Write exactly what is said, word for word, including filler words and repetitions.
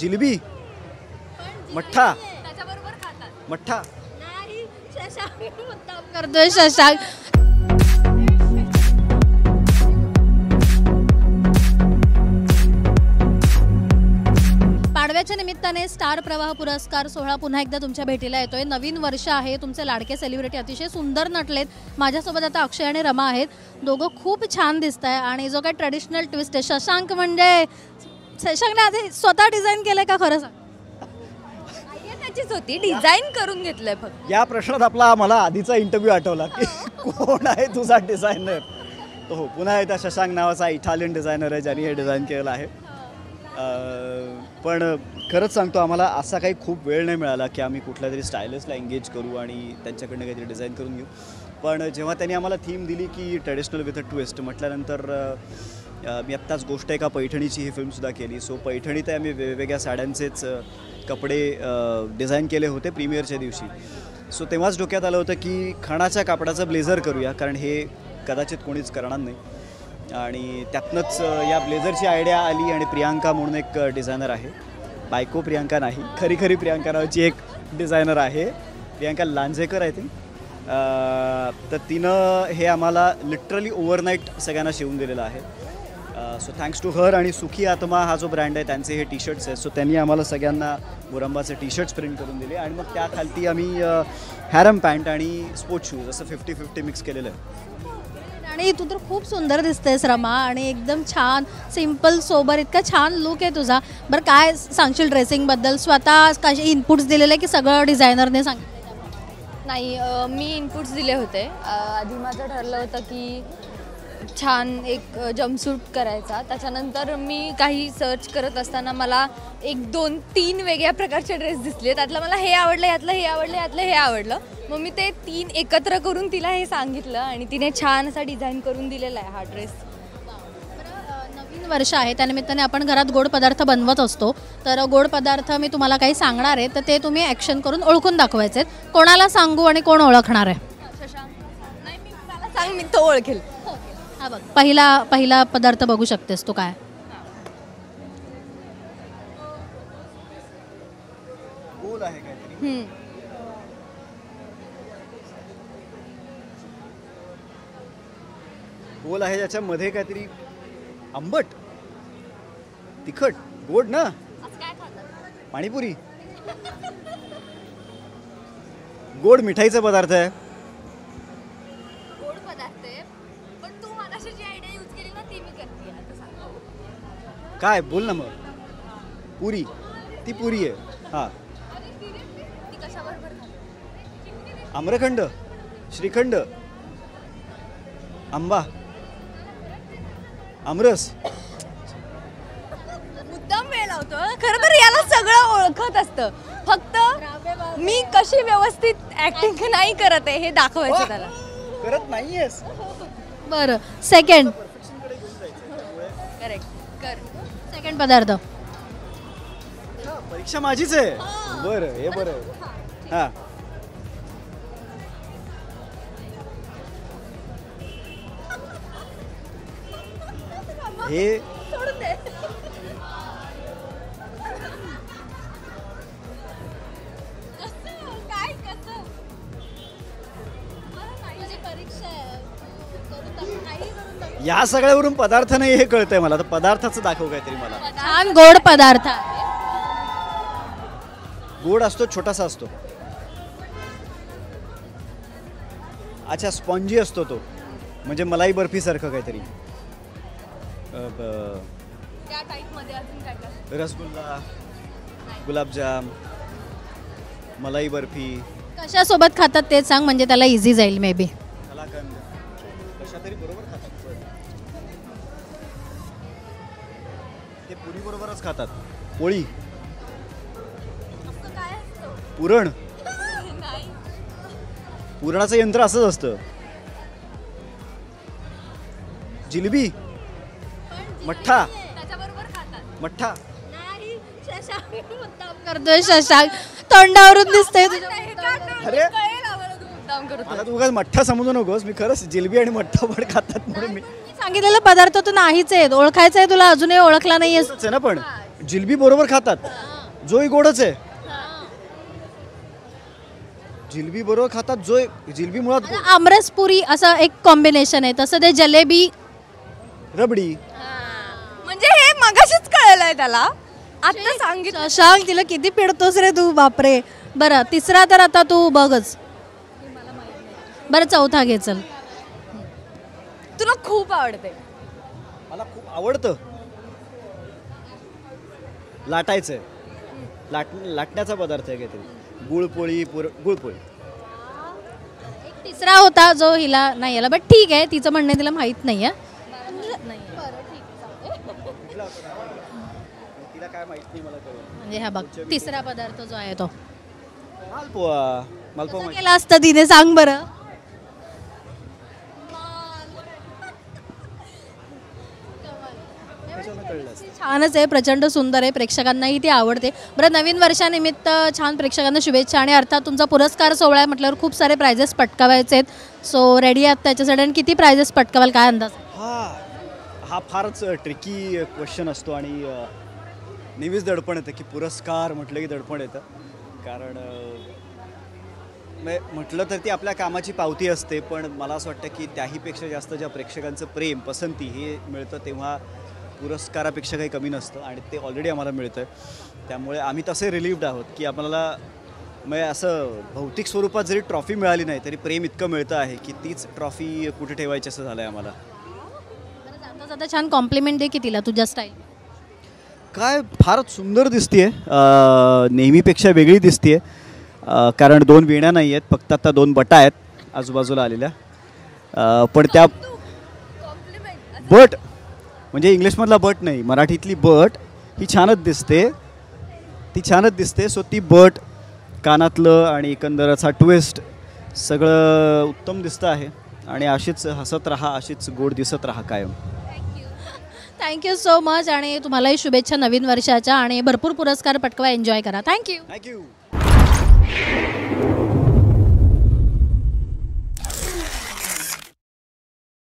जिलेबी मठ्ठा मठ्ठा करतोय शशांक। पाडव्याच्या निमित्ताने स्टार प्रवाह पुरस्कार सोहळा पुन्हा एकदा तुमच्या भेटीला येतोय। नवीन वर्ष आहे, तुमचे लाडके सेलिब्रिटी अतिशय सुंदर नटलेत। माझ्यासोबत आता अक्षय आणि रमा आहेत, दोघं खूप छान दिसताय आणि जो काय ट्रेडिशनल ट्विस्ट आहे शशांक म्हणजे शशांकने आधी स्वतः डिझाईन केलंय का? खरं सांग, होती डिझाईन करून घेतलंय फक्त। या प्रश्नात आपला मला आधीचा इंटरव्ह्यू आठवला की कोण आहे तुझा डिझायनर? तो पुन्हा एकदा शशांक नावाचा इटालियन डिझायनर आहे ज्यांनी हे डिझाईन केलं आहे। पण खरंच सांगतो, आम्हाला असा काही खूप वेळ नाही मिळाला की आम्ही कुठल्या तरी स्टायलिस्टला एंगेज करू आणि त्यांच्याकडनं काहीतरी डिझाईन करून घेऊ। पण जेव्हा त्यांनी आम्हाला थीम दिली की ट्रेडिशनल विथ अ ट्विस्ट म्हटल्यानंतर मी आत्ताच गोष्ट एका पैठणीची ही फिल्मसुद्धा केली। सो पैठणीत आम्ही वेगवेगळ्या साड्यांचेच कपडे डिझाईन केले होते प्रीमियरच्या दिवशी। सो तेव्हाच डोक्यात आलं होतं की खणाच्या कापडाचं ब्लेझर करूया, कारण हे कदाचित कोणीच करणार नाही। आणि त्यातनंच या ब्लेझरची आयडिया आली आणि प्रियांका म्हणून एक डिझायनर आहे, बायको प्रियांका नाही, खरी खरी प्रियांका नावाची एक डिझायनर आहे, प्रियांका लांजेकर आय थिंक। तर तिनं हे आम्हाला लिटरली ओव्हरनाईट सगळ्यांना शिवून दिलेलं आहे। So thanks to her. आणि सुखी आत्मा हा जो ब्रँड आहे त्यांचे हे टी शर्ट्स आहेत। सो त्यांनी आम्हाला सगळ्यांना मुरंबाचे टी शर्ट्स प्रिंट करून दिले आणि मग त्या खालती आम्ही हॅरम पॅन्ट आणि स्पोर्ट्स शूज असं फिफ्टी फिफ्टी मिक्स केलेलं आहे। आणि तू तर खूप सुंदर दिसतेस रमा, आणि एकदम छान सिंपल सोबर इतका छान लुक आहे तुझा। बरं, काय सांगशील ड्रेसिंगबद्दल? स्वतः काही इनपुट्स दिलेले की सगळं डिझायनरने सांगितलं? नाही, मी इनपुट्स दिले होते। आधी माझं ठरलं होतं की छान एक जम्पसूट करायचा, त्याच्यानंतर मी काही सर्च करत असताना मला एक दोन तीन वेगळ्या प्रकारचे ड्रेस दिसले। त्यातलं मला हे आवडलं, यातलं हे आवडलं, यातलं हे आवडलं। मग मी ते तीन एकत्र करून तिला हे सांगितलं आणि तिने छान असा डिझाईन करून दिलेला आहे हा ड्रेस। नवीन वर्ष आहे त्यानिमित्ताने आपण घरात गोड पदार्थ बनवत असतो, तर गोड पदार्थ मी तुम्हाला काही सांगणार आहे तर ते तुम्ही ॲक्शन करून ओळखून दाखवायचे। कोणाला सांगू आणि कोण ओळखणार आहे? नाही, मी मला सांग, मी तो ओळखेल। हा बघ, पहिला पहिला पदार्थ बघू शकतेस तो काय? गोल आहे काहीतरी, गोल आहे ज्याच्यामध्ये काहीतरी आंबट तिखट गोड ना, पाणीपुरी गोड मिठाईचा पदार्थ आहे। काय बोल ना, मग पुरी, ती पुरी आहे। हां, आम्रखंड, श्रीखंड, आंबा, आमरस। मुद्दाम वेळ लावतो खरं तर, याला सगळं ओळखत असतं, फक्त मी कशी व्यवस्थित ऍक्टिंग नाही करत आहे हे दाखवायचं त्याला। करत नाहीयेस? बरं, सेकंड करेक्ट कर। सेकंड पदार्थ परीक्षा माझीच आहे। बरं, हे बरं आहे। हां, हे सोडून दे, काय कसं परीक्षा आहे या सगळ्यावरून पदार्थ नाही हे कळतंय मला, तर पदार्थाचं दाखव काहीतरी मला छान गोड पदार्थ। गोड असतो, छोटासा असतो, अच्छा स्पॉन्जी असतो तो, म्हणजे मलाई बर्फी सारखं काहीतरी। रसगुल्ला, गुलाबजाम, मलाई बर्फी कशा सोबत खातात ते सांग म्हणजे त्याला इझी जाईल। मे बी ते पुरी बरोबरच खातात, पोळी, पुरण, पुरणाचं यंत्र असंच असतं। जिलेबी मठ्ठा मठ्ठा करतोय शशांक, तोंडावरून दिसतंय। अरे आता तू उगाच मठ्ठा समजू नकोस, मी खरंच जिलेबी आणि मठ्ठा पण खातात म्हणून मी सांगितलेला पदार्थ तो नाहीच आहे, ओळखायचा आहे तुला, अजूनही ओळखला नाहीयेस ना। पण जिलेबी बरोबर खातात। जोई गोडच आहे जिलबी बरोबर खातात जोई जिलबी मुळात आमरस पुरी असं एक कॉम्बिनेशन आहे तसं ते जलेबी रबडी म्हणजे हे मगाशीच कळलंय त्याला आता सांगितलं शशांक तिला किती पिडतोस रे तू बापरे बरं तिसरा तर आता तू बघच बरं चौथा घे चल तुला खूप आवडते मला खूप आवडतं लाटायचं लाट लाटण्याचा पदार्थ आहे गुळपोळी गुळपोळी एक तिसरा होता जो हिला नाही आला बट ठीक आहे तिचं म्हणणं तिला माहित नाही आहे तिला काय माहित नाही मला म्हणजे हा बघ तिसरा पदार्थ जो आहे तो मालपोवा मालपोवा कसं केला असतं तिने सांग बरं छानच आहे प्रचंड सुंदर आहे प्रेक्षकांनाही ती आवडते बरं नवीन वर्षानिमित्त छान प्रेक्षकांना शुभेच्छा आणि अर्थात तुमचा पुरस्कार सोहळा म्हटल्यावर खूप सारे प्राइजेस पटकावायचे आहेत सो रेडी आहात त्याच्यासाठी आणि किती प्राइजेस पटकावाल काय अंदाज हां हा फारच ट्रिकी क्वेश्चन असतो आणि नेहमीच दडपण येतं की पुरस्कार म्हटलं की दडपण येतं कारण म्हटलं तर ती आपल्या कामाची पावती असते पण मला असं वाटतं की त्याहीपेक्षा जास्त ज्या प्रेक्षकांचं प्रेम पसंती हे मिळतं तेव्हा पुरस्कारापेक्षा काही कमी नसतं आणि ते ऑलरेडी आम्हाला मिळतं त्यामुळे आम्ही तसे रिलीव्ड आहोत की आम्हाला म्हणजे असं भौतिक स्वरूपात जरी ट्रॉफी मिळाली नाही तरी प्रेम इतकं मिळतं आहे की तीच ट्रॉफी कुठे ठेवायची असं झालं आहे आम्हाला जाता जाता छान कॉम्प्लिमेंट दे की तिला तुझ्या स्टाईल काय फारच सुंदर दिसते आहे नेहमीपेक्षा वेगळी दिसते आहे कारण दोन वेण्या नाही आहेत फक्त आता दोन बटा आहेत आजूबाजूला आलेल्या पण त्या बट म्हणजे इंग्लिशमधला बट नाही मराठीतली बट ही छानच दिसते ती छानच दिसते सो ती बट कानातलं आणि एकंदरच हा ट्विस्ट सगळं उत्तम दिसतं आहे आणि अशीच हसत राहा अशीच गोड दिसत राहा कायम थँक्यू सो मच आणि तुम्हालाही शुभेच्छा नवीन वर्षाच्या आणि भरपूर पुरस्कार पटकवा एन्जॉय करा थँक्यू थँक्यू